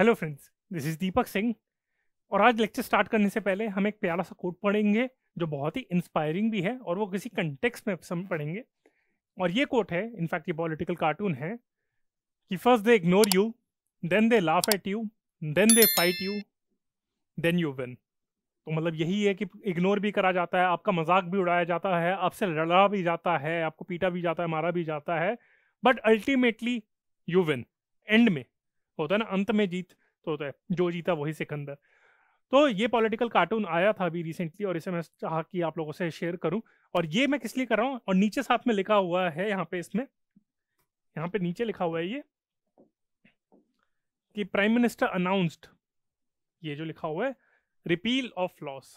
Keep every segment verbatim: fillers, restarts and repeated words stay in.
Hello friends, this is Deepak Singh. और आज lecture start करने से पहले हम एक प्यारा सा कोट पढ़ेंगे जो बहुत ही इंस्पायरिंग भी है और वो किसी कंटेक्स्ट में हम पढ़ेंगे। और ये कोट है, इनफैक्ट ये पॉलिटिकल कार्टून है कि first they ignore you, then they laugh at you, then they fight you, then you win. तो मतलब यही है कि इग्नोर भी करा जाता है, आपका मजाक भी उड़ाया जाता है, आपसे लड़ा भी जाता है, आपको पीटा भी जाता है, मारा भी जाता है, but ultimately you win. End में होता है ना, अंत में जीत तो होता है, जो जीता वही सिकंदर। तो ये पॉलिटिकल कार्टून आया था अभी रिसेंटली और इसे मैं चाहा कि आप लोगों से शेयर करूं। और ये मैं किस लिए कर रहा हूं, और नीचे साथ में लिखा हुआ है, यहाँ पे इसमें यहाँ पे नीचे लिखा हुआ है ये कि प्राइम मिनिस्टर अनाउंस्ड, ये जो लिखा हुआ है रिपील ऑफ लॉस।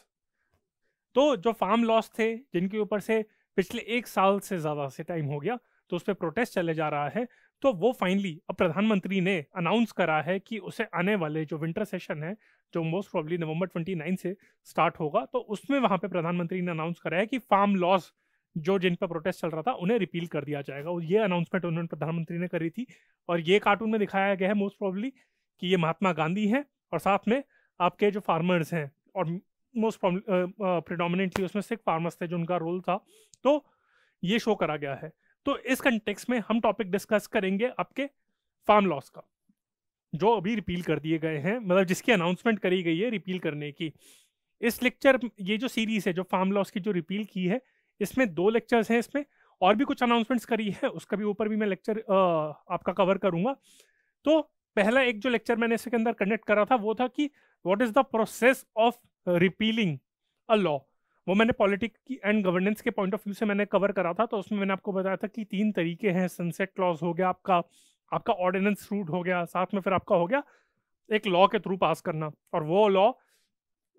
तो जो फार्म लॉस थे जिनके ऊपर से पिछले एक साल से ज्यादा से टाइम हो गया तो उस पर प्रोटेस्ट चले जा रहा है, तो वो फाइनली अब प्रधानमंत्री ने अनाउंस करा है कि उसे आने वाले जो विंटर सेशन है जो मोस्ट प्रॉब्ली नवंबर उनतीस से स्टार्ट होगा, तो उसमें वहां पे प्रधानमंत्री ने अनाउंस करा है कि फार्म लॉस जो जिन पर प्रोटेस्ट चल रहा था उन्हें रिपील कर दिया जाएगा। और ये अनाउंसमेंट उन्होंने प्रधानमंत्री ने करी थी। और ये कार्टून में दिखाया गया है मोस्ट प्रॉब्ली कि ये महात्मा गांधी हैं और साथ में आपके जो फार्मर्स हैं, और मोस्ट प्रिडोमिनेंटली उसमें सिख फार्मर्स थे जो उनका रोल था, तो ये शो करा गया है। तो इस कंटेक्स्ट में हम टॉपिक डिस्कस करेंगे आपके फार्म लॉस का, जो अभी रिपील कर दिए गए हैं, मतलब जिसकी अनाउंसमेंट करी गई है रिपील करने की। इस लेक्चर, ये जो सीरीज है जो फार्म लॉस की जो रिपील की है, इसमें दो लेक्चर्स हैं। इसमें और भी कुछ अनाउंसमेंट्स करी है, उसका भी ऊपर भी मैं लेक्चर आपका कवर करूँगा। तो पहला एक जो लेक्चर मैंने इसके अंदर कंडक्ट करा था वो था कि what is the process of repealing a law. वो मैंने पॉलिटिक्स की एंड गवर्नेंस के पॉइंट ऑफ व्यू से मैंने कवर करा था। तो उसमें मैंने आपको बताया था कि तीन तरीके हैं, सनसेट क्लॉज हो गया आपका, आपका ऑर्डिनेंस रूट हो गया, साथ में फिर आपका हो गया एक लॉ के थ्रू पास करना। और वो लॉ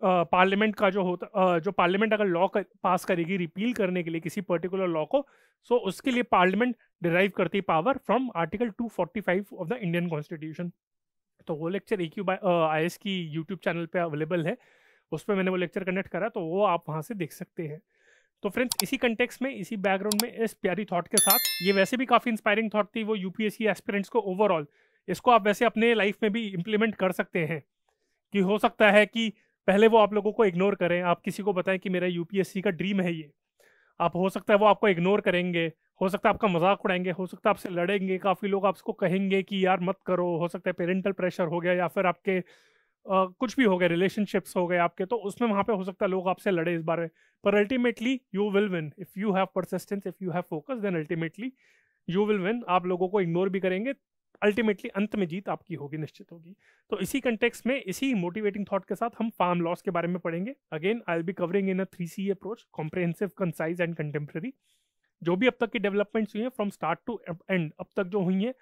पार्लियामेंट का जो होता आ, जो पार्लियामेंट अगर लॉ कर, पास करेगी रिपील करने के लिए किसी पर्टिकुलर लॉ को, सो उसके लिए पार्लियामेंट डिराइव करती power from article two forty five of the Indian constitution. तो वो लेक्चर ए-क्यूब आईएएस की यूट्यूब चैनल पर अवेलेबल है, उस पर मैंने वो लेक्चर कंडक्ट करा, तो वो आप वहाँ से देख सकते हैं। तो फ्रेंड्स, इसी कंटेक्स्ट में, इसी बैकग्राउंड में, इस प्यारी थॉट के साथ, ये वैसे भी काफ़ी इंस्पायरिंग थॉट थी वो यूपीएससी एस्पिरेंट्स को ओवरऑल। इसको आप वैसे अपने लाइफ में भी इम्प्लीमेंट कर सकते हैं कि हो सकता है कि पहले वो आप लोगों को इग्नोर करें। आप किसी को बताएं कि मेरा यूपीएससी का ड्रीम है ये, आप हो सकता है वो आपको इग्नोर करेंगे, हो सकता है आपका मजाक उड़ाएंगे, हो सकता है आपसे लड़ेंगे, काफ़ी लोग आपको कहेंगे कि यार मत करो, हो सकता है पेरेंटल प्रेशर हो गया या फिर आपके Uh, कुछ भी हो गया, रिलेशनशिप्स हो गए आपके, तो उसमें वहाँ पे हो सकता है लोग आपसे लड़े इस बारे में। पर ultimately you will win if you have persistence, if you have focus, then ultimately you will win. आप लोगों को इग्नोर भी करेंगे, अल्टीमेटली अंत में जीत आपकी होगी, निश्चित होगी। तो इसी कंटेक्स्ट में, इसी मोटिवेटिंग थॉट के साथ हम फार्म लॉस के बारे में पढ़ेंगे। Again I will be covering in a three C approach, comprehensive, concise and contemporary. जो भी अब तक की डेवलपमेंट्स हुई हैं फ्रॉम स्टार्ट टू एंड, अब तक जो हुई हैं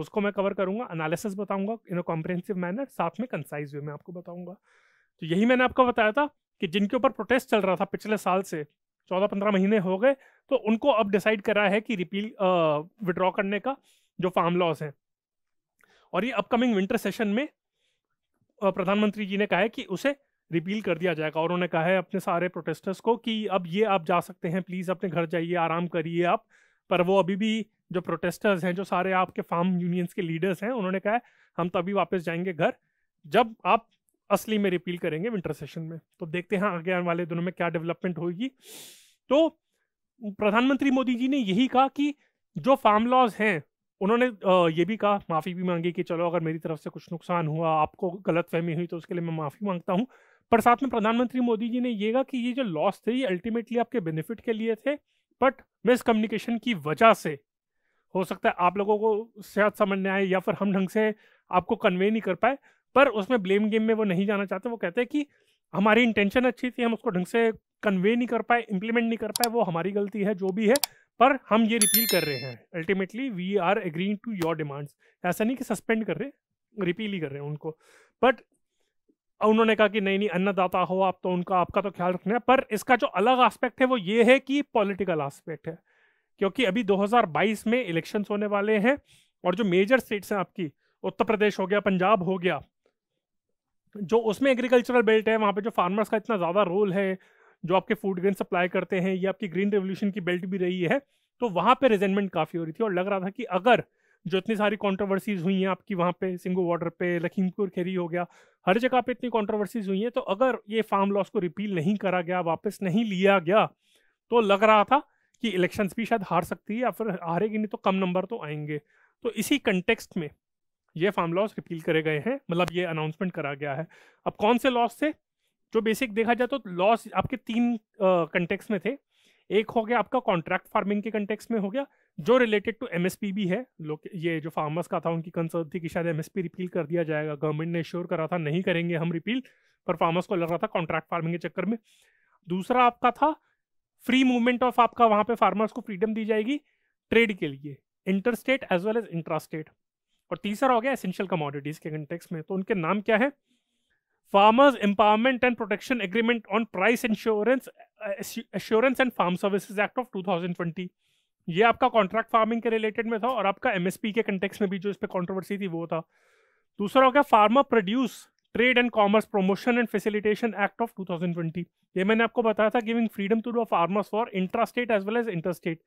उसको मैं कवर करूंगा, एनालिसिस बताऊंगा इन अ कॉम्प्रिहेंसिव मैनर, साथ में कंसाइज वे में आपको बताऊंगा। तो यही मैंने आपको बताया था कि जिनके ऊपर प्रोटेस्ट चल रहा था पिछले साल से, चौदह पंद्रह महीने हो गए, तो उनको अब डिसाइड करा है कि रिपील विड्रॉ करने का, जो फार्म लॉस है। और ये अपकमिंग विंटर सेशन में प्रधानमंत्री जी ने कहा है कि उसे रिपील कर दिया जाएगा। और उन्होंने कहा है अपने सारे प्रोटेस्टर्स को कि अब ये आप जा सकते हैं, प्लीज़ अपने घर जाइए, आराम करिए आप। पर वो अभी भी जो प्रोटेस्टर्स हैं, जो सारे आपके फार्म यूनियंस के लीडर्स हैं, उन्होंने कहा है हम तभी वापस जाएंगे घर जब आप असली में रिपील करेंगे विंटर सेशन में। तो देखते हैं आगे आने वाले दिनों में क्या डेवलपमेंट होगी। तो प्रधानमंत्री मोदी जी ने यही कहा कि जो फार्म लॉज हैं, उन्होंने ये भी कहा, माफ़ी भी मांगी कि चलो अगर मेरी तरफ से कुछ नुकसान हुआ, आपको गलतफहमी हुई, तो उसके लिए मैं माफ़ी मांगता हूँ। पर साथ में प्रधानमंत्री मोदी जी ने ये कहा कि ये जो लॉस थे ये अल्टीमेटली आपके बेनिफिट के लिए थे, बट मिसकम्युनिकेशन की वजह से हो सकता है आप लोगों को शायद समझ में आए या फिर हम ढंग से आपको कन्वे नहीं कर पाए। पर उसमें ब्लेम गेम में वो नहीं जाना चाहते। वो कहते हैं कि हमारी इंटेंशन अच्छी थी, हम उसको ढंग से कन्वे नहीं कर पाए, इम्प्लीमेंट नहीं कर पाए, वो हमारी गलती है जो भी है, पर हम ये रिपील कर रहे हैं। Ultimately we are agreeing to your demands. ऐसा नहीं कि सस्पेंड कर रहे, रिपील ही कर रहे हैं उनको। बट उन्होंने कहा कि नहीं नहीं अन्नदाता हो आप, तो उनका आपका तो ख्याल रखना है। पर इसका जो अलग आस्पेक्ट है वो ये है कि पॉलिटिकल आस्पेक्ट है, क्योंकि अभी दो हज़ार बाईस में इलेक्शंस होने वाले हैं और जो मेजर स्टेट्स हैं आपकी, उत्तर प्रदेश हो गया, पंजाब हो गया, जो उसमें एग्रीकल्चरल बेल्ट है, वहाँ पे जो फार्मर्स का इतना ज़्यादा रोल है, जो आपके फूड ग्रेन सप्लाई करते हैं, ये आपकी ग्रीन रेवोल्यूशन की बेल्ट भी रही है, तो वहाँ पे रिजेंटमेंट काफ़ी हो रही थी। और लग रहा था कि अगर जो इतनी सारी कंट्रोवर्सीज हुई हैं आपकी वहाँ पे, सिंघू बॉर्डर पे, लखीमपुर खेरी हो गया, हर जगह पे इतनी कंट्रोवर्सीज हुई हैं, तो अगर ये फार्म लॉस को रिपील नहीं करा गया, वापस नहीं लिया गया, तो लग रहा था कि इलेक्शंस भी शायद हार सकती है या फिर हारेगी नहीं तो कम नंबर तो आएंगे। तो इसी कंटेक्स्ट में ये फार्म लॉस रिपील करे गए हैं, मतलब ये अनाउंसमेंट करा गया है। अब कौन से लॉस थे, जो बेसिक देखा जाए तो लॉस आपके तीन कंटेक्स्ट में थे। एक हो गया आपका कॉन्ट्रैक्ट फार्मिंग के कंटेक्स्ट में हो गया, जो रिलेटेड टू एमएसपी भी है। लोग ये जो फार्मर्स का था उनकी कंसर्न थी कि शायद एमएसपी रिपील कर दिया जाएगा, गवर्नमेंट ने श्योर करा था नहीं करेंगे हम रिपील, पर फार्मर्स को लग रहा था कॉन्ट्रैक्ट फार्मिंग के चक्कर में। दूसरा आपका था फ्री मूवमेंट ऑफ आपका, वहाँ पे फार्मर्स को फ्रीडम दी जाएगी ट्रेड के लिए, inter state as well as intra state. और तीसरा हो गया एसेंशियल कमोडिटीज़ के कंटेक्स्ट में, तो उनके नाम क्या है, farmers empowerment and protection agreement on price insurance assurance and farm services act of two thousand twenty. ये आपका कॉन्ट्रैक्ट फार्मिंग के रिलेटेड में था और आपका एमएसपी के कंटेक्स्ट में भी जो इस पर कॉन्ट्रोवर्सी थी वो था। दूसरा हो गया farmer produce trade and commerce promotion and facilitation act of two thousand twenty. ये मैंने आपको बताया था giving freedom to the farmers for intra state as well as inter state,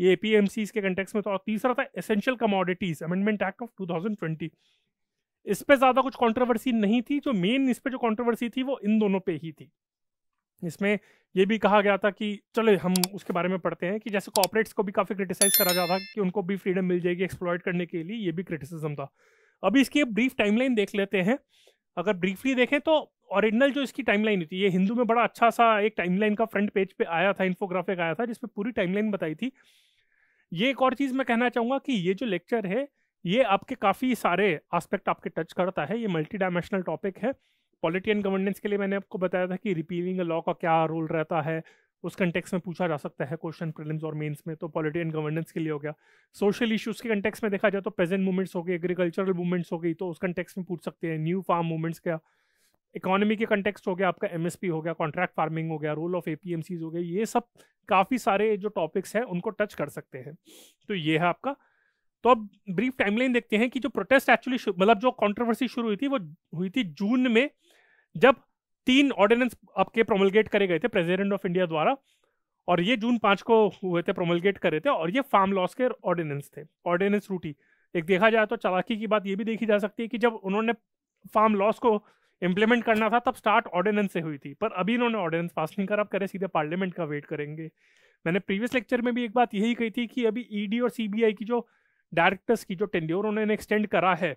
ये एपीएमसीज के कंटेक्स्ट में था। और तीसरा था essential commodities amendment act of two thousand twenty. इस पे ज़्यादा कुछ कंट्रोवर्सी नहीं थी, जो मेन इस पे जो कंट्रोवर्सी थी वो इन दोनों पे ही थी। इसमें यह भी कहा गया था कि चलो हम उसके बारे में पढ़ते हैं कि जैसे कॉर्पोरेट्स को भी काफ़ी क्रिटिसाइज़ करा जाता कि उनको भी फ्रीडम मिल जाएगी एक्सप्लॉइट करने के लिए, ये भी क्रिटिसिज्म था। अभी इसकी ब्रीफ टाइमलाइन देख लेते हैं। अगर ब्रीफली देखें तो ओरिजिनल जो इसकी टाइमलाइन हुई थी, ये हिंदू में बड़ा अच्छा सा एक टाइमलाइन का फ्रंट पेज पे आया था, इन्फोग्राफिक आया था जिसपे पूरी टाइमलाइन बताई थी। ये एक और चीज़ मैं कहना चाहूँगा कि ये जो लेक्चर है ये आपके काफ़ी सारे आस्पेक्ट आपके टच करता है, ये मल्टी डायमेंशनल टॉपिक है। पॉलिटी एंड गवर्नेंस के लिए मैंने आपको बताया था कि रिपीलिंग लॉ का क्या रोल रहता है, उस कंटेक्स में पूछा जा सकता है क्वेश्चन प्रीलिम्स और मेंस में, तो पॉलिटी एंड गवर्नेंस के लिए हो गया। सोशल इश्यूज़ के कंटेक्स में देखा जाए तो प्रेजेंट मूवमेंट्स हो गए, एग्रीकल्चरल मूवमेंट्स हो गई, तो उस कंटेक्स में पूछ सकते हैं। न्यू फार्म मूवमेंट्स का इकोनॉमी के कंटेक्स्ट हो गया, आपका एमएसपी हो गया, कॉन्ट्रैक्ट फार्मिंग हो गया, रोल ऑफ एपीएमसीज हो गए, ये सब काफ़ी सारे जो टॉपिक्स हैं उनको टच कर सकते हैं। तो ये है आपका। तो अब ब्रीफ टाइमलाइन देखते हैं कि जो प्रोटेस्ट एक्चुअली मतलब जो कंट्रोवर्सी शुरू हुई थी वो हुई थी जून में, जब तीन ऑर्डिनेंस आपके प्रोमलगेट करे गए थे प्रेसिडेंट ऑफ इंडिया द्वारा, और ये जून पाँच को हुए थे, प्रोमलगेट करे थे, और ये फार्म लॉस के ऑर्डिनेंस थे, ऑर्डिनेंस रूटी। एक देखा जाए तो चालाकी की बात ये भी देखी जा सकती है कि जब उन्होंने फार्म लॉस को इम्प्लीमेंट करना था तब स्टार्ट ऑर्डिनेंस से हुई थी, पर अभी इन्होंने ऑर्डिनेंस पास नहीं करा, अब करें सीधे पार्लियामेंट का वेट करेंगे। मैंने प्रीवियस लेक्चर में भी एक बात यही कही थी कि अभी ईडी और सीबीआई की जो डायरेक्टर्स की जो टेंड्योर उन्होंने एक्सटेंड करा है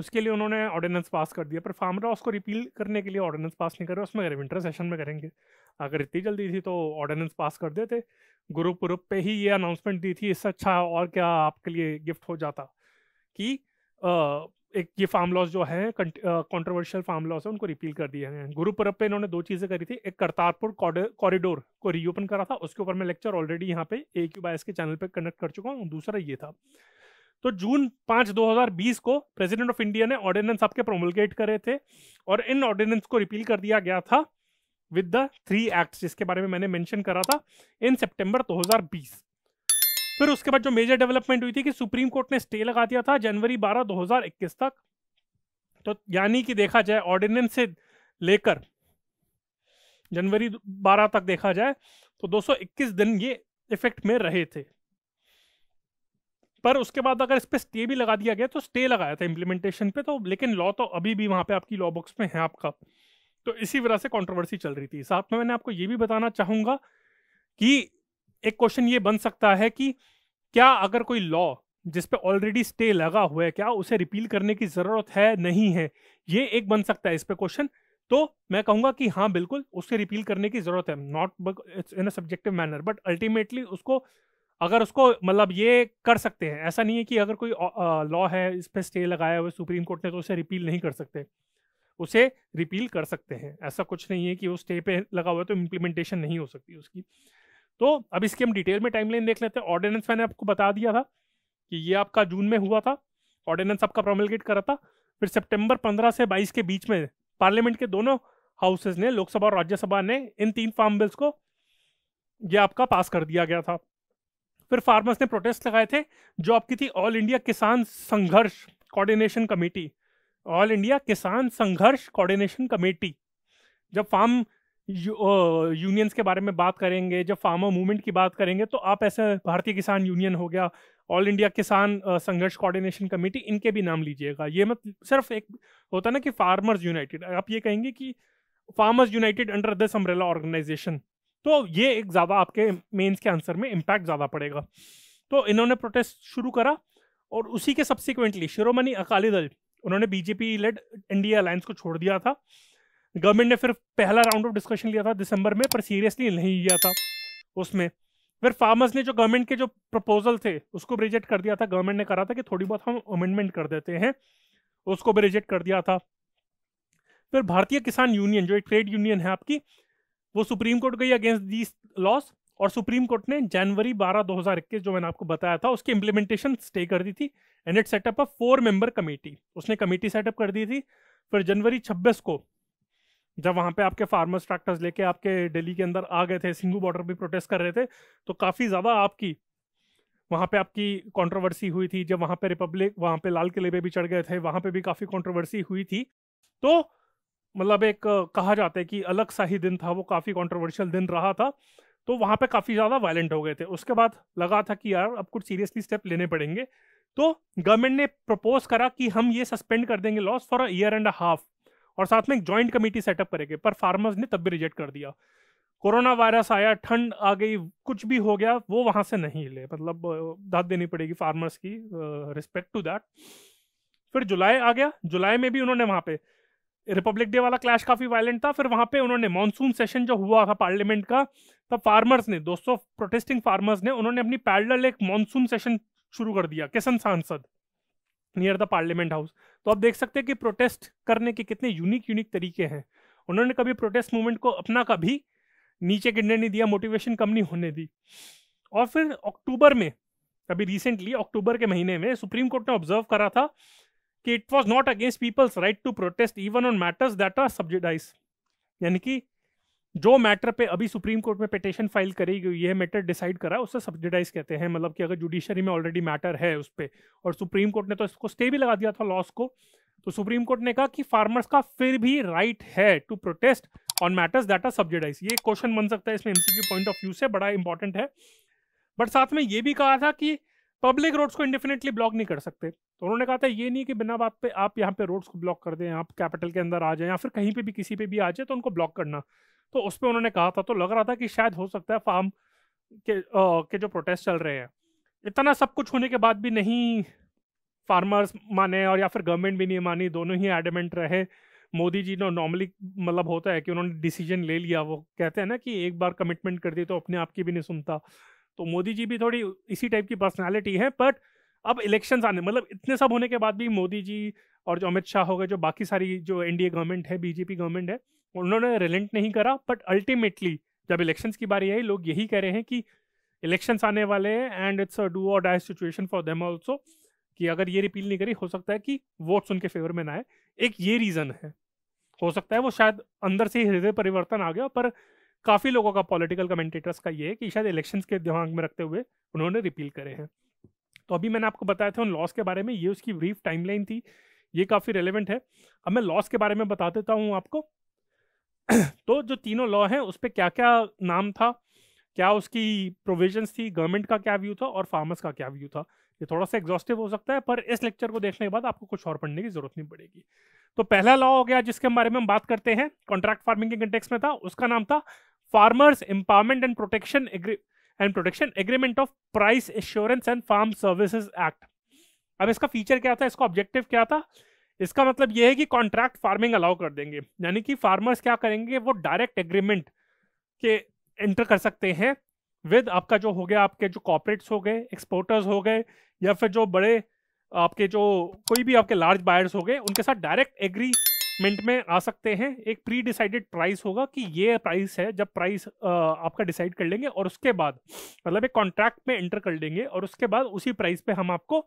उसके लिए उन्होंने ऑर्डिनेंस पास कर दिया, पर फार्म लॉ उसको रिपील करने के लिए ऑर्डिनेंस पास नहीं कर रहे, उसमें विंटर सेशन में करेंगे। अगर इतनी जल्दी थी तो ऑर्डिनेंस पास कर देते, ग्रुप ग्रुप पे ही ये अनाउंसमेंट दी थी, इससे अच्छा और क्या आपके लिए गिफ्ट हो जाता कि आ, एक ये फार्म लॉस जो है कंट्रोवर्शियल फार्म लॉस है उनको रिपील कर दिए हैं। गुरुपुरब पे इन्होंने दो चीज़ें करी थी, एक करतारपुर कॉरिडोर को रीओपन करा था, उसके ऊपर मैं लेक्चर ऑलरेडी यहाँ पे ए-क्यूब आईएएस के चैनल पे कनेक्ट कर चुका हूँ, दूसरा ये था। तो जून पाँच दो हज़ार बीस को प्रेसिडेंट ऑफ इंडिया ने ऑर्डिनेंस आपके प्रोमोलगेट करे थे और इन ऑर्डिनेंस को रिपील कर दिया गया था विद द थ्री एक्ट्स जिसके बारे में मैंने मैंशन करा था इन सेप्टेम्बर दो हज़ार बीस। फिर उसके बाद जो मेजर डेवलपमेंट हुई थी कि सुप्रीम कोर्ट ने स्टे लगा दिया था जनवरी बारह दो हज़ार इक्कीस तक। तो यानी कि देखा जाए ऑर्डिनेंस से लेकर जनवरी बारह तक देखा जाए तो दो सौ इक्कीस दिन ये इफेक्ट में रहे थे, पर उसके बाद अगर इस पर स्टे भी लगा दिया गया तो स्टे लगाया था इम्प्लीमेंटेशन पे, तो लेकिन लॉ तो अभी भी वहाँ पे आपकी लॉ बॉक्स में है आपका। तो इसी वजह से कॉन्ट्रोवर्सी चल रही थी। साथ में मैंने आपको ये भी बताना चाहूँगा कि एक क्वेश्चन ये बन सकता है कि क्या अगर कोई लॉ जिस पे ऑलरेडी स्टे लगा हुआ है क्या उसे रिपील करने की ज़रूरत है नहीं है, ये एक बन सकता है इस पे क्वेश्चन। तो मैं कहूँगा कि हाँ बिल्कुल उसे रिपील करने की ज़रूरत है, not in a subjective manner but ultimately उसको अगर उसको मतलब ये कर सकते हैं। ऐसा नहीं है कि अगर कोई लॉ है इस पर स्टे लगाया हुआ सुप्रीम कोर्ट ने तो उसे रिपील नहीं कर सकते, उसे रिपील कर सकते हैं। ऐसा कुछ नहीं है कि वो स्टे पर लगा हुआ है तो इम्प्लीमेंटेशन नहीं हो सकती उसकी। तो अब इसके हम डिटेल में टाइमलाइन देख लेते हैं। ऑर्डिनेंस मैंने आपको बता दिया था कि ये आपका जून में हुआ था, ऑर्डिनेंस आपका प्रोमलगेट करा था। फिर सितंबर पंद्रह से बाईस के बीच में पार्लियामेंट के दोनों हाउसेज ने, लोकसभा और राज्यसभा ने, इन तीन फार्म बिल्स को ये आपका पास कर दिया गया था। फिर फार्मर्स ने प्रोटेस्ट लगाए थे जो आपकी थी all India Kisan Sangharsh coordination committee, all India Kisan Sangharsh coordination committee. जब फार्म यू, ओ, यूनियंस के बारे में बात करेंगे, जब फार्मर मूवमेंट की बात करेंगे तो आप ऐसे भारतीय किसान यूनियन हो गया, all India Kisan Sangharsh coordination committee, इनके भी नाम लीजिएगा। ये मत सिर्फ एक होता ना कि फार्मर्स यूनाइटेड, आप ये कहेंगे कि farmers united under this umbrella organisation, तो ये एक ज़्यादा आपके मेंस के आंसर में इम्पैक्ट ज़्यादा पड़ेगा। तो इन्होंने प्रोटेस्ट शुरू करा और उसी के सब्सिक्वेंटली शिरोमणि अकाली दल, उन्होंने बीजेपी लेड इंडिया अलायंस को छोड़ दिया था। गवर्नमेंट ने फिर पहला राउंड ऑफ डिस्कशन लिया था दिसंबर में, पर सीरियसली नहीं लिया था उसमें। फिर फार्मर्स ने जो गवर्नमेंट के जो प्रपोजल थे उसको भी रिजेक्ट कर दिया था। गवर्नमेंट ने करा था कि थोड़ी बहुत हम अमेंडमेंट कर देते हैं, उसको भी रिजेक्ट कर दिया था। फिर भारतीय किसान यूनियन जो एक ट्रेड यूनियन है आपकी, वो सुप्रीम कोर्ट गई अगेंस्ट दीज लॉस, और सुप्रीम कोर्ट ने जनवरी बारह दो हज़ार इक्कीस जो मैंने आपको बताया था उसकी इम्प्लीमेंटेशन स्टे कर दी थी। And it set up a four member committee, उसने कमेटी सेटअप कर दी थी। फिर जनवरी छब्बीस को जब वहाँ पे आपके फार्मर्स ट्रैक्टर्स लेके आपके दिल्ली के अंदर आ गए थे, सिंघू बॉर्डर पे प्रोटेस्ट कर रहे थे, तो काफ़ी ज़्यादा आपकी वहाँ पे आपकी कंट्रोवर्सी हुई थी। जब वहाँ पे रिपब्लिक, वहाँ पे लाल किले पे भी चढ़ गए थे, वहाँ पे भी काफ़ी कंट्रोवर्सी हुई थी। तो मतलब एक कहा जाता है कि अलग सा ही दिन था वो, काफ़ी कॉन्ट्रोवर्शियल दिन रहा था। तो वहाँ पर काफ़ी ज़्यादा वायलेंट हो गए थे। उसके बाद लगा था कि यार अब कुछ सीरियसली स्टेप लेने पड़ेंगे, तो गवर्नमेंट ने प्रपोज करा कि हम ये सस्पेंड कर देंगे laws for a year and a half, और साथ में एक जॉइंट कमेटी सेटअप करेंगे, पर फार्मर्स ने तब भी रिजेक्ट कर दिया। कोरोना वायरस आया, ठंड आ गई, कुछ भी हो गया, वो वहाँ से नहीं ले, मतलब दाद देनी पड़ेगी फार्मर्स की, रिस्पेक्ट टू दैट। फिर जुलाई आ गया, जुलाई में भी उन्होंने वहाँ पे रिपब्लिक डे वाला क्लैश काफ़ी वायलेंट था। फिर वहाँ पे उन्होंने मानसून सेशन जो हुआ था पार्लियामेंट का, तब फार्मर्स ने, दोस्तों प्रोटेस्टिंग फार्मर्स ने, उन्होंने अपनी पैरेलल एक मानसून सेशन शुरू कर दिया किसान सांसद नियर द पार्लियामेंट हाउस। तो आप देख सकते हैं कि प्रोटेस्ट करने के कितने यूनिक यूनिक तरीके हैं। उन्होंने कभी प्रोटेस्ट मूवमेंट को अपना कभी नीचे गिरने नहीं दिया, मोटिवेशन कम नहीं होने दी। और फिर अक्टूबर में, अभी रिसेंटली अक्टूबर के महीने में सुप्रीम कोर्ट ने ऑब्जर्व करा था कि it was not against people's right to protest even on matters that are sub judice, यानी कि जो मैटर पे अभी सुप्रीम कोर्ट में पिटिशन फाइल करी गई, यह मैटर डिसाइड करा, उसे सब्सिडाइज कहते हैं। मतलब कि अगर जुडिशरी में ऑलरेडी मैटर है उस पर, और सुप्रीम कोर्ट ने तो इसको स्टे भी लगा दिया था लॉस को, तो सुप्रीम कोर्ट ने कहा कि फार्मर्स का फिर भी राइट है to protest on matters that are sub judice. ये क्वेश्चन बन सकता है, इसमें एमसीक्यू पॉइंट ऑफ व्यू से बड़ा इंपॉर्टेंट है। बट साथ में ये भी कहा था कि पब्लिक रोड्स को इंडेफिनेटली ब्लॉक नहीं कर सकते। तो उन्होंने कहा था ये नहीं कि बिना बात पे आप यहाँ पे रोड्स को ब्लॉक कर दें, आप कैपिटल के अंदर आ जाए या फिर कहीं पे भी किसी पे भी आ जाए तो उनको ब्लॉक करना, तो उस पर उन्होंने कहा था। तो लग रहा था कि शायद हो सकता है फार्म के आ, के जो प्रोटेस्ट चल रहे हैं, इतना सब कुछ होने के बाद भी नहीं फार्मर्स माने और या फिर गवर्नमेंट भी नहीं मानी, दोनों ही एडमेंट रहे। मोदी जी ने नॉर्मली मतलब होता है कि उन्होंने डिसीजन ले लिया, वो कहते हैं ना कि एक बार कमिटमेंट कर दी तो अपने आप की भी नहीं सुनता, तो मोदी जी भी थोड़ी इसी टाइप की पर्सनालिटी है। बट अब इलेक्शंस आने, मतलब इतने सब होने के बाद भी मोदी जी और जो अमित शाह हो गए, जो बाकी सारी जो एनडीए गवर्नमेंट है, बीजेपी गवर्नमेंट है, उन्होंने रिलेंट नहीं करा। बट अल्टीमेटली जब इलेक्शंस की बारी आई, लोग यही कह रहे हैं कि इलेक्शंस आने वाले हैं and it's a do or die situation for them also, कि अगर ये रिपील नहीं करी हो सकता है कि वोट्स उनके फेवर में ना आए। एक ये रीज़न है, हो सकता है वो शायद अंदर से ही हृदय परिवर्तन आ गया, पर काफ़ी लोगों का, पॉलिटिकल कमेंटेटर्स का ये है कि शायद इलेक्शंस के दिमाग में रखते हुए उन्होंने रिपील करे हैं। तो अभी मैंने आपको बताया था उन लॉस के बारे में, ये उसकी ब्रीफ टाइमलाइन थी, ये काफ़ी रेलेवेंट है। अब मैं लॉस के बारे में बता देता हूँ आपको। तो जो तीनों लॉ हैं उस पर क्या क्या नाम था, क्या उसकी प्रोविजंस थी, गवर्नमेंट का क्या व्यू था और फार्मर्स का क्या व्यू था, ये थोड़ा सा एग्जॉस्टिव हो सकता है, पर इस लेक्चर को देखने के बाद आपको कुछ और पढ़ने की जरूरत नहीं पड़ेगी। तो पहला लॉ हो गया जिसके बारे में हम बात करते हैं, कॉन्ट्रैक्ट फार्मिंग के कंटेक्स्ट में था, उसका नाम था farmers empowerment and protection and protection agreement of price assurance and farm services act. अब इसका फीचर क्या था, इसका ऑब्जेक्टिव क्या था, इसका मतलब यह है कि कॉन्ट्रैक्ट फार्मिंग अलाउ कर देंगे, यानी कि फार्मर्स क्या करेंगे, वो डायरेक्ट एग्रीमेंट के एंटर कर सकते हैं विद आपका जो हो गया, आपके जो कॉर्पोरेट्स हो गए, एक्सपोर्टर्स हो गए, या फिर जो बड़े आपके जो कोई भी आपके लार्ज बायर्स हो गए, उनके साथ डायरेक्ट एग्रीमेंट में आ सकते हैं। एक प्री डिसाइडेड प्राइस होगा कि ये प्राइस है, जब प्राइस आपका डिसाइड कर लेंगे और उसके बाद मतलब एक कॉन्ट्रैक्ट में एंटर कर लेंगे, और उसके बाद उसी प्राइस पे हम आपको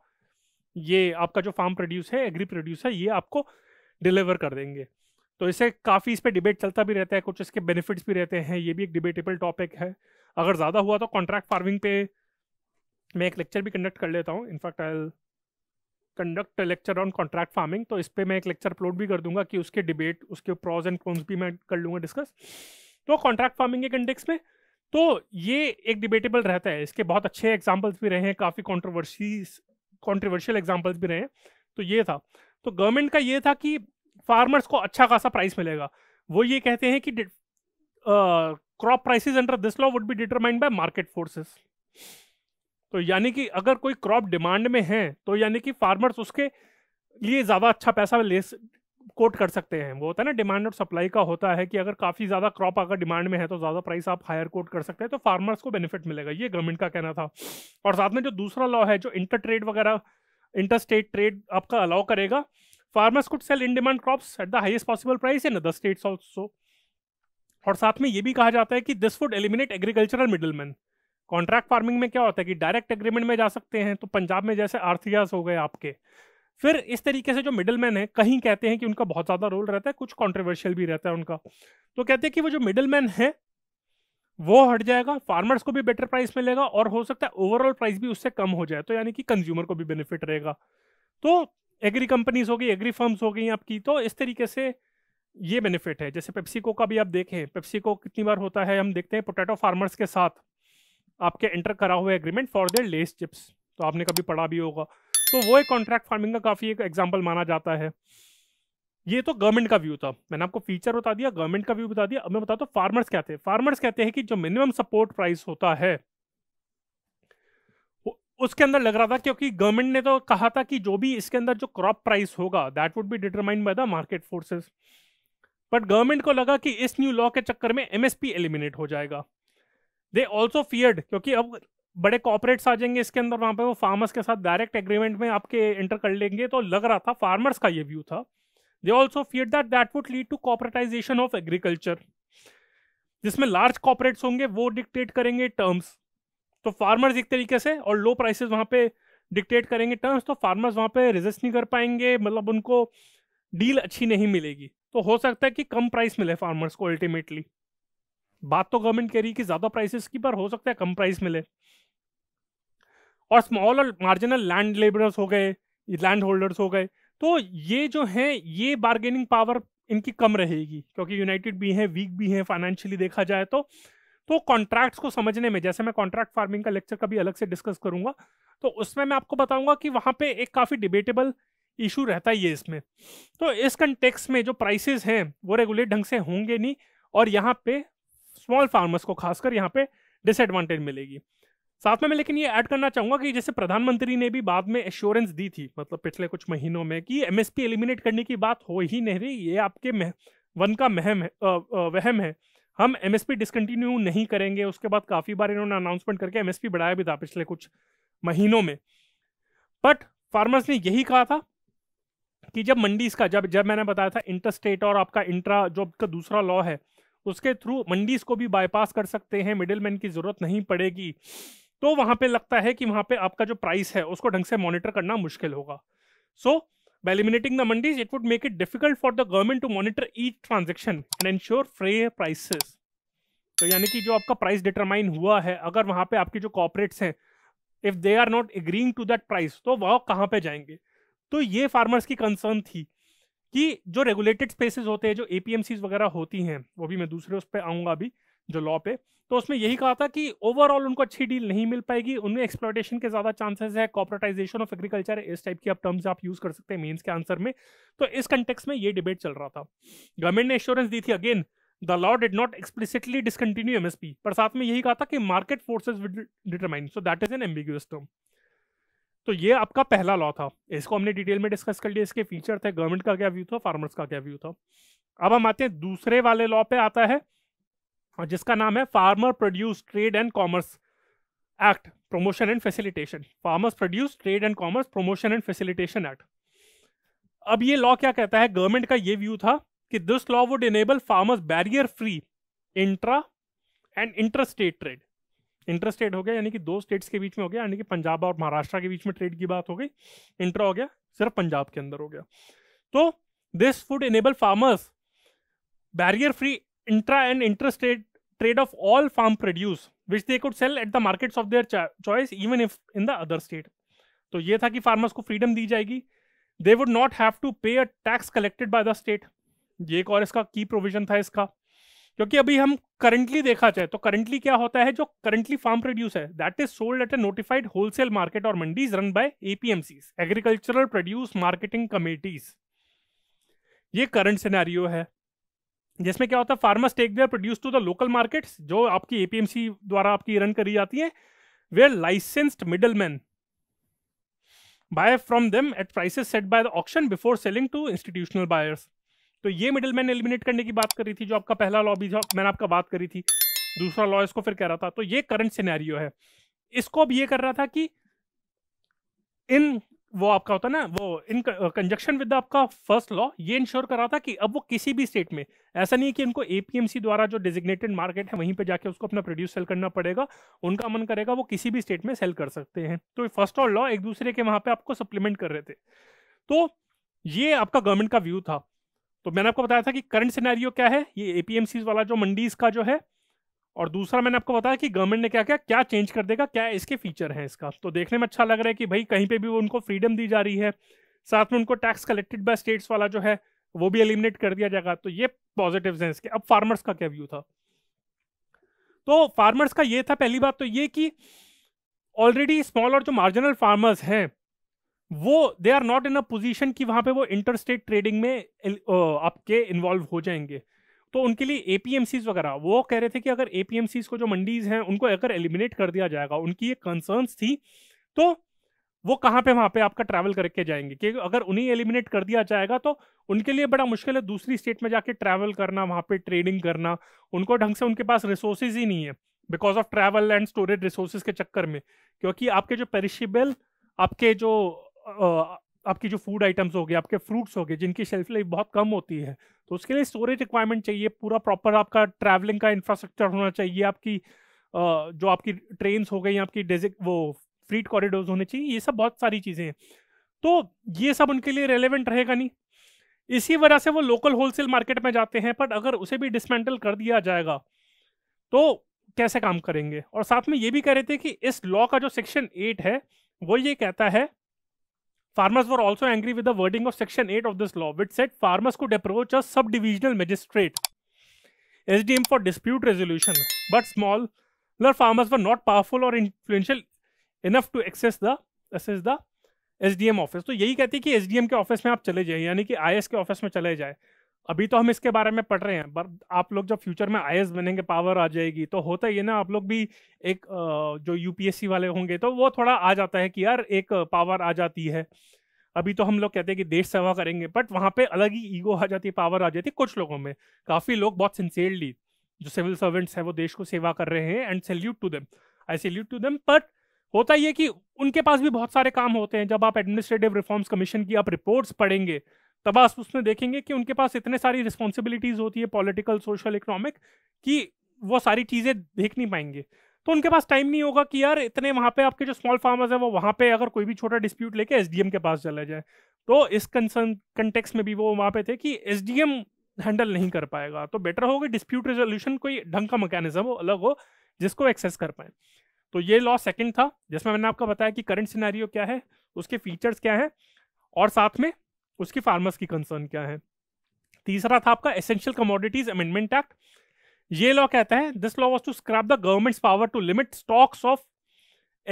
ये आपका जो फार्म प्रोड्यूस है, एग्री प्रोड्यूस है, ये आपको डिलीवर कर देंगे। तो इससे काफ़ी इस पर डिबेट चलता भी रहता है, कुछ इसके बेनिफिट्स भी रहते हैं, ये भी एक डिबेटेबल टॉपिक है। अगर ज़्यादा हुआ तो कॉन्ट्रैक्ट फार्मिंग पे मैं एक लेक्चर भी कंडक्ट कर लेता हूँ, in fact I conduct lecture on contract farming, तो इस पर मैं एक लेक्चर अपलोड भी कर दूंगा कि उसके डिबेट, उसके प्रॉज एंड कॉन्स भी मैं कर लूँगा डिस्कस। तो कॉन्ट्रैक्ट फार्मिंग के कंटेक्स्ट में तो ये एक डिबेटेबल रहता है। इसके बहुत अच्छे एग्जाम्पल्स भी रहे हैं, काफ़ी कॉन्ट्रोवर्सीज कॉन्ट्रोवर्शियल एग्जाम्पल्स भी रहे हैं। तो ये था, तो गवर्नमेंट का ये था कि फार्मर्स को अच्छा खासा प्राइस मिलेगा। वो ये कहते हैं कि crop prices under this law would be determined by market forces. तो यानी कि अगर कोई क्रॉप डिमांड में है तो यानी कि फार्मर्स उसके लिए ज़्यादा अच्छा पैसा ले कोट कर सकते हैं। वो होता है ना डिमांड और सप्लाई का होता है कि अगर काफ़ी ज़्यादा क्रॉप अगर डिमांड में है तो ज़्यादा प्राइस आप हायर कोट कर सकते हैं, तो फार्मर्स को बेनिफिट मिलेगा, ये गवर्नमेंट का कहना था। और साथ में जो दूसरा लॉ है जो इंटर ट्रेड वगैरह इंटर स्टेट ट्रेड आपका अलाउ करेगा, farmers could sell in demand crops at the highest possible price in other states also. और साथ में ये भी कहा जाता है कि this would eliminate agricultural middleman. Contract farming में क्या होता है कि डायरेक्ट एग्रीमेंट में जा सकते हैं, तो पंजाब में जैसे आरथियास हो गए आपके, फिर इस तरीके से जो मिडलमैन है कहीं कहते हैं कि उनका बहुत ज़्यादा रोल रहता है, कुछ कॉन्ट्रोवर्शियल भी रहता है उनका। तो कहते हैं कि वो जो मिडलमैन है वो हट जाएगा, फार्मर्स को भी बेटर प्राइस मिलेगा और हो सकता है ओवरऑल प्राइस भी उससे कम हो जाए, तो यानी कि कंज्यूमर को भी बेनिफिट रहेगा। तो एग्री कंपनीज हो गई, एग्री फर्म्स हो गई आपकी, तो इस तरीके से ये बेनिफिट है। जैसे पेप्सिको का भी आप देखें, पेप्सिको कितनी बार होता है हम देखते हैं पोटैटो फार्मर्स के साथ आपके एंटर करा हुआ agreement for their Lay's chips, तो आपने कभी पढ़ा भी होगा। तो वो एक कॉन्ट्रैक्ट फार्मिंग का काफ़ी एक एग्जाम्पल माना जाता है। ये तो गवर्नमेंट का व्यू था, मैंने आपको फीचर बता दिया, गवर्नमेंट का व्यू बता दिया। अब मैं बताता हूँ फार्मर्स कहते हैं, फार्मर्स कहते हैं कि जो मिनिमम सपोर्ट प्राइस होता है उसके अंदर लग रहा था, क्योंकि गवर्नमेंट ने तो कहा था कि जो भी इसके अंदर जो क्रॉप प्राइस होगा that would be determined by the market forces. But government को लगा कि इस न्यू लॉ के चक्कर में एमएसपी एलिमिनेट हो जाएगा। दे ऑल्सो फियर्ड, क्योंकि अब बड़े कॉर्पोरेट्स आ जाएंगे इसके अंदर, वहाँ पे वो फार्मर्स के साथ डायरेक्ट एग्रीमेंट में आपके एंटर कर लेंगे, तो लग रहा था फार्मर्स का ये व्यू था। They also feared that that would lead to corporatisation of agriculture, जिसमें लार्ज कॉर्पोरेट्स होंगे वो डिक्टेट करेंगे टर्म्स, तो फार्मर्स एक तरीके से, और लो प्राइसेस वहाँ पे डिक्टेट करेंगे टर्म्स, तो फार्मर्स वहाँ पे रेजिस्ट नहीं कर पाएंगे, मतलब उनको डील अच्छी नहीं मिलेगी, तो हो सकता है कि कम प्राइस मिले फार्मर्स को। अल्टीमेटली बात तो गवर्नमेंट कह रही है कि ज़्यादा प्राइसेस की, पर हो सकता है कम प्राइस मिले। और स्मॉल और मार्जिनल लैंड लेबरर्स हो गए, लैंड होल्डर्स हो गए, तो ये जो हैं ये बार्गेनिंग पावर इनकी कम रहेगी, क्योंकि यूनाइटेड भी हैं, वीक भी हैं फाइनेंशियली देखा जाए तो। तो कॉन्ट्रैक्ट्स को समझने में, जैसे मैं कॉन्ट्रैक्ट फार्मिंग का लेक्चर कभी अलग से डिस्कस करूंगा, तो उसमें मैं आपको बताऊंगा कि वहाँ पे एक काफ़ी डिबेटेबल इशू रहता है ये इसमें। तो इस कंटेक्स्ट में जो प्राइसेस हैं वो रेगुलेट ढंग से होंगे नहीं, और यहाँ पे स्मॉल फार्मर्स को खासकर यहाँ पे डिसएडवांटेज मिलेगी। साथ में मैं लेकिन ये ऐड करना चाहूँगा कि जैसे प्रधानमंत्री ने भी बाद में एश्योरेंस दी थी, मतलब पिछले कुछ महीनों में, कि एमएसपी एलिमिनेट करने की बात हो ही नहीं रही, ये आपके वन का महम है, वहम है, हम एमएसपी डिसकंटिन्यू नहीं करेंगे। उसके बाद काफ़ी बार इन्होंने अनाउंसमेंट करके एमएसपी बढ़ाया भी था पिछले कुछ महीनों में। बट फार्मर्स ने यही कहा था कि जब मंडीज़ का, जब जब मैंने बताया था इंटर स्टेट और आपका इंट्रा जो आपका दूसरा लॉ है उसके थ्रू मंडीज़ को भी बाईपास कर सकते हैं, मिडिलमैन की ज़रूरत नहीं पड़ेगी, तो वहाँ पे लगता है कि वहाँ पे आपका जो प्राइस है उसको ढंग से मॉनिटर करना मुश्किल होगा। सो By eliminating the mandis, it would make it difficult for the government to monitor each transaction and ensure fair prices. तो यानी कि जो आपका प्राइस डिटरमाइन हुआ है, अगर वहाँ पे आपके जो कॉर्पोरेट्स हैं if they are not agreeing to that price, तो वह कहाँ पे जाएंगे। तो ये फार्मर्स की कंसर्न थी कि जो रेगुलेटेड स्पेसेस होते हैं, जो एपीएमसीज वगैरह होती हैं, वो भी मैं दूसरे उस पर आऊँगा अभी जो लॉ पे, तो उसमें यही कहा था कि ओवरऑल उनको अच्छी डील नहीं मिल पाएगी, उनमें एक्सप्लॉयटेशन के ज़्यादा चांसेस है, कॉर्पोरेटाइजेशन ऑफ एग्रीकल्चर, इस टाइप की आप टर्म्स आप यूज़ कर सकते हैं मेंस के आंसर में। तो इस कंटेक्स्ट में ये डिबेट चल रहा था, गवर्नमेंट ने एश्योरेंस दी थी again the law did not explicitly discontinue MSP, पर साथ में यही कहा था कि market forces will determine, so that is an ambiguous term. तो ये आपका पहला लॉ था, इसको हमने डिटेल में डिस्कस कर लिया, इसके फीचर थे, गवर्नमेंट का क्या व्यू था, फार्मर्स का क्या व्यू था। अब हम आते हैं दूसरे वाले लॉ पे आता है, और जिसका नाम है farmer produce trade and commerce act promotion and facilitation, farmers produce trade and commerce promotion and facilitation act. अब ये लॉ क्या कहता है, गवर्नमेंट का ये व्यू था कि this law would enable farmers barrier free intra and interstate trade. Interstate हो गया यानी कि दो स्टेट्स के बीच में हो गया, यानी कि पंजाब और महाराष्ट्र के बीच में ट्रेड की बात हो गई, इंट्रा हो गया सिर्फ पंजाब के अंदर हो गया। तो this would enable farmers barrier free intra and interstate trade of all farm produce which they could sell at the markets of their choice even if in the other state. तो ये था कि फार्मर्स को freedom दी जाएगी, they would not have to pay a tax collected by the state, ये एक और इसका की प्रोविजन था इसका। क्योंकि अभी हम करंटली देखा जाए तो करंटली क्या होता है, जो करंटली फार्म प्रोड्यूस है that is sold at a notified wholesale market और mandis run by APMC agricultural produce marketing committees. ये करंट सिनेरियो है जिसमें क्या होता है, farmers take their produce to the local markets जो आपकी एपीएमसी द्वारा आपकी रन करी जाती है, where licensed middleman buy from them at prices set by the auction before selling to institutional buyers. तो ये मिडलमैन एलिमिनेट करने की बात कर रही थी, जो आपका पहला लॉ भी जो मैंने आपका बात करी थी, दूसरा लॉ इसको फिर कह रहा था। तो ये करंट सिनेरियो है। इसको अब ये कर रहा था कि इन वो आपका होता ना वो इन कंजक्शन विद आपका फर्स्ट लॉ, ये इंश्योर कर रहा था कि अब वो किसी भी स्टेट में ऐसा नहीं है कि उनको एपीएमसी द्वारा जो डिजिग्नेटेड मार्केट है वहीं पे जाके उसको अपना प्रोड्यूस सेल करना पड़ेगा, उनका मन करेगा वो किसी भी स्टेट में सेल कर सकते हैं। तो फर्स्ट और लॉ एक दूसरे के वहां पे आपको सप्लीमेंट कर रहे थे। तो ये आपका गवर्नमेंट का व्यू था। तो मैंने आपको बताया था कि करंट सिनेरियो क्या है, ये एपीएमसी वाला जो मंडीज का जो है, और दूसरा मैंने आपको बताया कि गवर्नमेंट ने क्या क्या क्या चेंज कर देगा, क्या इसके फीचर हैं इसका। तो देखने में अच्छा लग रहा है कि भाई कहीं पे भी वो उनको फ्रीडम दी जा रही है, साथ में उनको टैक्स कलेक्टेड बाय स्टेट्स वाला जो है वो भी एलिमिनेट कर दिया जाएगा। तो ये पॉजिटिव्स हैं इसके। अब फार्मर्स का क्या व्यू था, तो फार्मर्स का ये था, पहली बात तो ये कि ऑलरेडी स्मॉल और जो मार्जिनल फार्मर्स हैं वो they are not in a position कि वहाँ पे वो इंटर स्टेट ट्रेडिंग में आपके इन्वॉल्व हो जाएंगे। तो उनके लिए एपीएमसीज वगैरह वो कह रहे थे कि अगर एपीएमसीज को जो मंडीज हैं उनको अगर एलिमिनेट कर दिया जाएगा, उनकी ये कंसर्न्स थी, तो वो कहाँ पे वहाँ पे आपका ट्रैवल करके जाएंगे कि अगर उन्हें एलिमिनेट कर दिया जाएगा तो उनके लिए बड़ा मुश्किल है दूसरी स्टेट में जाके ट्रैवल करना, वहाँ पे ट्रेडिंग करना, उनको ढंग से उनके पास रिसोर्सेज ही नहीं है because of travel and storage resources के चक्कर में। क्योंकि आपके जो पेरिशेबल आपके जो आ, आपकी जो फूड आइटम्स हो गए, आपके फ्रूट्स हो गए जिनकी शेल्फ लाइफ बहुत कम होती है, तो उसके लिए स्टोरेज रिक्वायरमेंट चाहिए, पूरा प्रॉपर आपका ट्रैवलिंग का इंफ्रास्ट्रक्चर होना चाहिए, आपकी जो आपकी ट्रेन्स हो गई, आपकी डेजिक वो फ्रीट कॉरिडोर्स होने चाहिए, ये सब बहुत सारी चीज़ें हैं। तो ये सब उनके लिए रेलेवेंट रहेगा नहीं, इसी वजह से वो लोकल होलसेल मार्केट में जाते हैं। बट अगर उसे भी डिसमेंटल कर दिया जाएगा तो कैसे काम करेंगे। और साथ में ये भी कह रहे थे कि इस लॉ का जो सेक्शन एट है वो ये कहता है, farmers were also angry with the wording of section eight of this law which said farmers could approach a subdivisional magistrate S D M for dispute resolution but smaller farmers were not powerful or influential enough to access the access the S D M office। तो यही कहती है कि S D M के office में आप चले जाए, यानी कि I A S के ऑफिस में चले जाए। अभी तो हम इसके बारे में पढ़ रहे हैं, पर आप लोग जब फ्यूचर में आई ए एस बनेंगे, पावर आ जाएगी, तो होता ही है ना, आप लोग भी एक जो यूपीएससी वाले होंगे तो वो थोड़ा आ जाता है कि यार एक पावर आ जाती है। अभी तो हम लोग कहते हैं कि देश सेवा करेंगे, बट वहाँ पे अलग ही ईगो आ जाती है, पावर आ जाती है कुछ लोगों में। काफ़ी लोग बहुत सिंसियरली जो सिविल सर्वेंट्स हैं वो देश को सेवा कर रहे हैं and salute to them, I salute to them. But होता ही है कि उनके पास भी बहुत सारे काम होते हैं। जब आप एडमिनिस्ट्रेटिव रिफॉर्म्स कमीशन की आप रिपोर्ट्स पढ़ेंगे तब आप उसमें देखेंगे कि उनके पास इतने सारी रिस्पॉन्सिबिलिटीज़ होती है, पॉलिटिकल, सोशल, इकोनॉमिक, कि वो सारी चीज़ें देख नहीं पाएंगे। तो उनके पास टाइम नहीं होगा कि यार इतने वहाँ पे आपके जो स्मॉल फार्मर्स हैं वो वहाँ पे अगर कोई भी छोटा डिस्प्यूट लेके एसडीएम के पास चला जाए। तो इस कंसर्न कंटेक्स में भी वो वहाँ पे थे कि एसडीएम हैंडल नहीं कर पाएगा, तो बेटर होगा डिस्प्यूट रेजोल्यूशन कोई ढंग का मैकेनिज्म हो, अलग हो, जिसको एक्सेस कर पाए। तो ये लॉ सेकेंड था जिसमें मैंने आपको बताया कि करंट सिनेरियो क्या है, उसके फीचर्स क्या हैं, और साथ में उसकी फार्मर्स की कंसर्न क्या है। तीसरा था आपका एसेंशियल कमोडिटीज अमेंडमेंट एक्ट। ये लॉ कहता है this law was to scrap the government's power to limit stocks of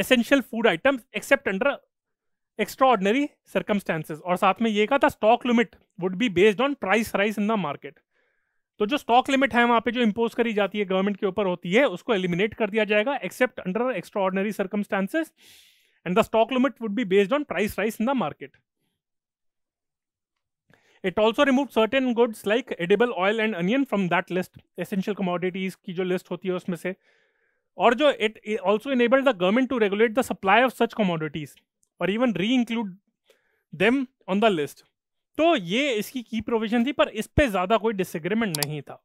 essential food items except under extraordinary circumstances. और साथ में ये कहा था stock limit would be based on price rise in the market. तो जो स्टॉक लिमिट है वहाँ पे जो इम्पोज करी जाती है गवर्नमेंट के ऊपर होती है, उसको एलिमिनेट कर दिया जाएगा except under extraordinary circumstances and the stock limit would be based on price rise in the market. It also removed certain goods like edible oil and onion from that list, essential commodities की जो list होती है उसमें से। और जो it also enabled the government to regulate the supply of such commodities or even re-include them on the list। तो ये इसकी key provision थी, पर इस पर ज़्यादा कोई disagreement नहीं था।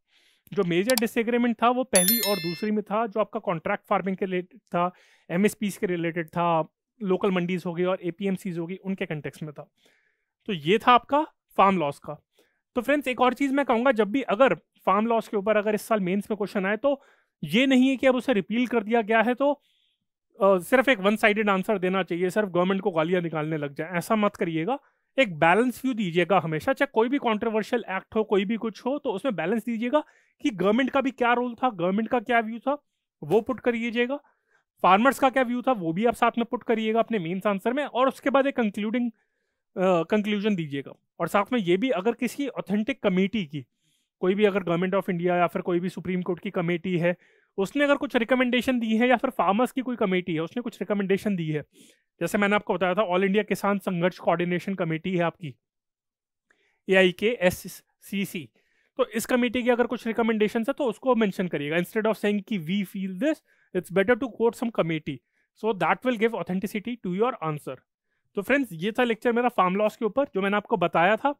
जो मेजर डिसएग्रीमेंट था वो पहली और दूसरी में था, जो आपका कॉन्ट्रैक्ट फार्मिंग के रिलेटेड था, एमएसपीस के रिलेटेड था, लोकल मंडीज हो गई और एपीएमसीज हो गई, उनके कंटेक्स में था। तो ये था आपका फार्म लॉस का। तो फ्रेंड्स एक और चीज़ मैं कहूँगा, जब भी अगर फार्म लॉस के ऊपर अगर इस साल मेंस में क्वेश्चन आए तो ये नहीं है कि अब उसे रिपील कर दिया गया है तो आ, सिर्फ एक वन साइडेड आंसर देना चाहिए, सिर्फ गवर्नमेंट को गालियाँ निकालने लग जाए, ऐसा मत करिएगा। एक बैलेंस व्यू दीजिएगा हमेशा, चाहे कोई भी कॉन्ट्रोवर्शियल एक्ट हो, कोई भी कुछ हो, तो उसमें बैलेंस दीजिएगा कि गवर्नमेंट का भी क्या रोल था, गवर्नमेंट का क्या व्यू था, वो पुट कर लीजिएगा। फार्मर्स का क्या व्यू था वो भी आप साथ में पुट करिएगा अपने मेन्स आंसर में, और उसके बाद एक कंक्लूडिंग कंक्लूजन दीजिएगा। और साथ में ये भी, अगर किसी ऑथेंटिक कमेटी की, कोई भी अगर गवर्नमेंट ऑफ इंडिया या फिर कोई भी सुप्रीम कोर्ट की कमेटी है, उसने अगर कुछ रिकमेंडेशन दी है, या फिर फार्मर्स की कोई कमेटी है उसने कुछ रिकमेंडेशन दी है, जैसे मैंने आपको बताया था all India Kisan Sangharsh coordination committee है आपकी ए आई के एस सी सी, तो इस कमेटी की अगर कुछ रिकमेंडेशन है तो उसको मेंशन करिएगा। इंस्टेड ऑफ सेइंग कि we feel this, it's better to quote some committee, so that will give authenticity to your answer. तो फ्रेंड्स, ये था लेक्चर मेरा फार्म लॉस के ऊपर, जो मैंने आपको बताया था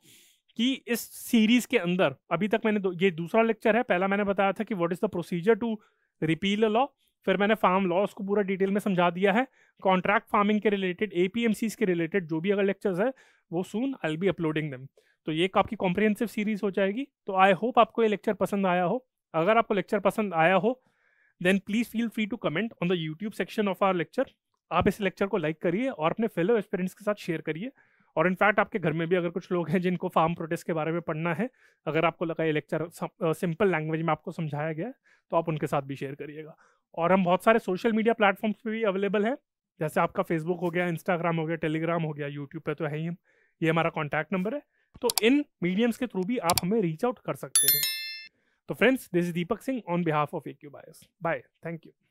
कि इस सीरीज के अंदर अभी तक मैंने, ये दूसरा लेक्चर है, पहला मैंने बताया था कि what is the procedure to repeal a law, फिर मैंने फार्म लॉस को पूरा डिटेल में समझा दिया है। कॉन्ट्रैक्ट फार्मिंग के related, A P M C के रिलेटेड जो भी अगर लेक्चर्स है वो soon I will be uploading them. तो ये आपकी कॉम्प्रिहेंसिव सीरीज हो जाएगी। तो आई होप आपको ये लेक्चर पसंद आया हो। अगर आपको लेक्चर पसंद आया हो then please feel free to comment on the YouTube section of our lecture. आप इस लेक्चर को लाइक करिए और अपने फेलो एक्सपीरियंस के साथ शेयर करिए। और इनफैक्ट आपके घर में भी अगर कुछ लोग हैं जिनको फार्म प्रोटेस्ट के बारे में पढ़ना है, अगर आपको लगा ये लेक्चर सिंपल लैंग्वेज में आपको समझाया गया है तो आप उनके साथ भी शेयर करिएगा। और हम बहुत सारे सोशल मीडिया प्लेटफॉर्म्स पे भी अवेलेबल है, जैसे आपका फेसबुक हो गया, इंस्टाग्राम हो गया, टेलीग्राम हो गया, यूट्यूब पे तो है ही हम, ये हमारा कॉन्टैक्ट नंबर है। तो इन मीडियम्स के थ्रू भी आप हमें रीच आउट कर सकते हैं। तो friends, this is Deepak Singh on behalf of A cube I A S. Bye, thank you.